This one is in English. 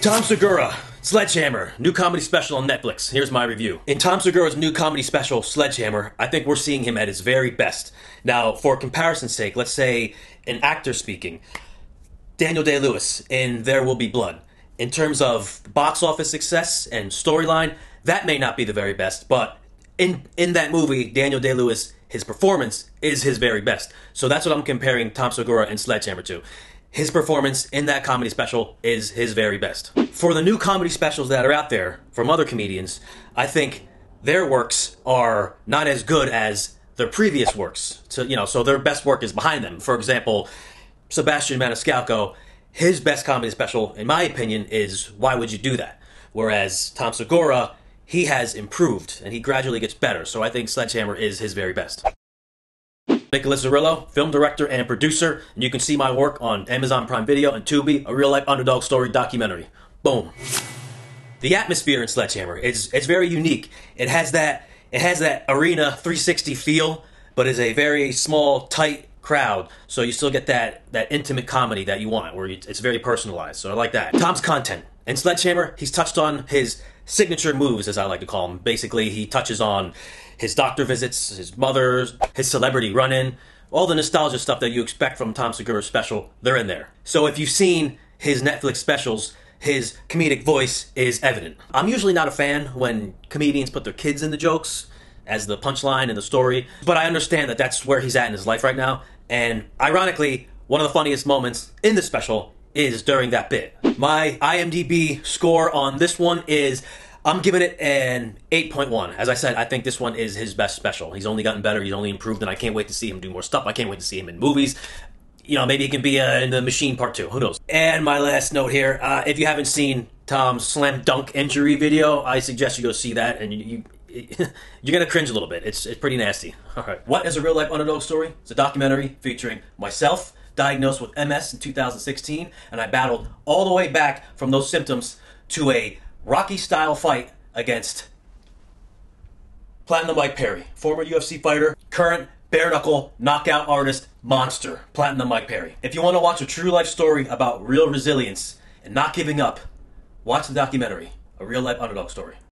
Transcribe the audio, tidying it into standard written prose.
Tom Segura, Sledgehammer, new comedy special on Netflix. Here's my review. In Tom Segura's new comedy special, Sledgehammer, I think we're seeing him at his very best. Now, for comparison's sake, let's say an actor speaking. Daniel Day-Lewis in There Will Be Blood. In terms of box office success and storyline, that may not be the very best, but in that movie, Daniel Day-Lewis, his performance is his very best. So that's what I'm comparing Tom Segura and Sledgehammer to. His performance in that comedy special is his very best. For the new comedy specials that are out there from other comedians, I think their works are not as good as their previous works. So, you know, so their best work is behind them. For example, Sebastian Maniscalco, his best comedy special, in my opinion, is Why Would You Do That? Whereas Tom Segura, he has improved and he gradually gets better. So I think Sledgehammer is his very best. Nick Zirillo, film director and producer, and you can see my work on Amazon Prime Video and Tubi, A Real-Life Underdog Story documentary. Boom. The atmosphere in Sledgehammer it's very unique. It has that arena 360 feel, but is a very small, tight crowd, so you still get that intimate comedy that you want, where it's very personalized. So I like that. Tom's content. In Sledgehammer, he's touched on his signature moves, as I like to call them. Basically, he touches on his doctor visits, his mother's, his celebrity run-in, all the nostalgia stuff that you expect from Tom Segura's special, they're in there. So if you've seen his Netflix specials, his comedic voice is evident. I'm usually not a fan when comedians put their kids in the jokes as the punchline and the story, but I understand that that's where he's at in his life right now, and ironically, one of the funniest moments in the special is during that bit. My IMDb score on this one is, I'm giving it an 8.1. As I said, I think this one is his best special. He's only gotten better, he's only improved, and I can't wait to see him do more stuff. I can't wait to see him in movies. You know, maybe he can be in The Machine Part 2, who knows. And my last note here, if you haven't seen Tom's slam dunk injury video, I suggest you go see that, and you're gonna cringe a little bit. It's pretty nasty. All right. What is A Real-Life Underdog Story? It's a documentary featuring myself, diagnosed with MS in 2016, and I battled all the way back from those symptoms to a Rocky-style fight against Platinum Mike Perry, former UFC fighter, current bare-knuckle knockout artist monster, Platinum Mike Perry. If you want to watch a true-life story about real resilience and not giving up, watch the documentary, A Real-Life Underdog Story.